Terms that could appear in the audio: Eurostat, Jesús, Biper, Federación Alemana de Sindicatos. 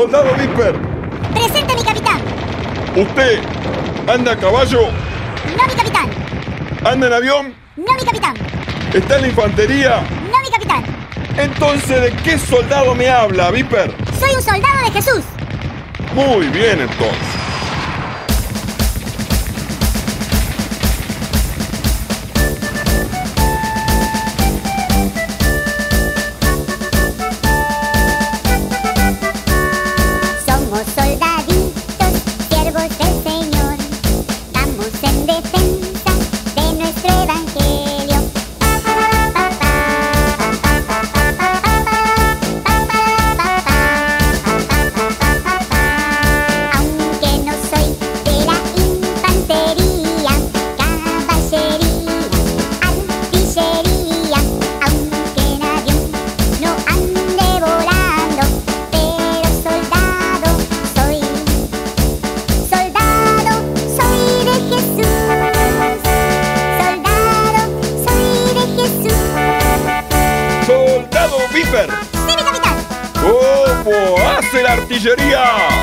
Soldado Biper. Presente, mi capitán. ¿Usted anda a caballo? No, mi capitán. ¿Anda en avión? No, mi capitán. ¿Está en la infantería? No, mi capitán. Entonces, ¿de qué soldado me habla, Biper? Soy un soldado de Jesús. Muy bien, entonces. ¡Como hace la artillería!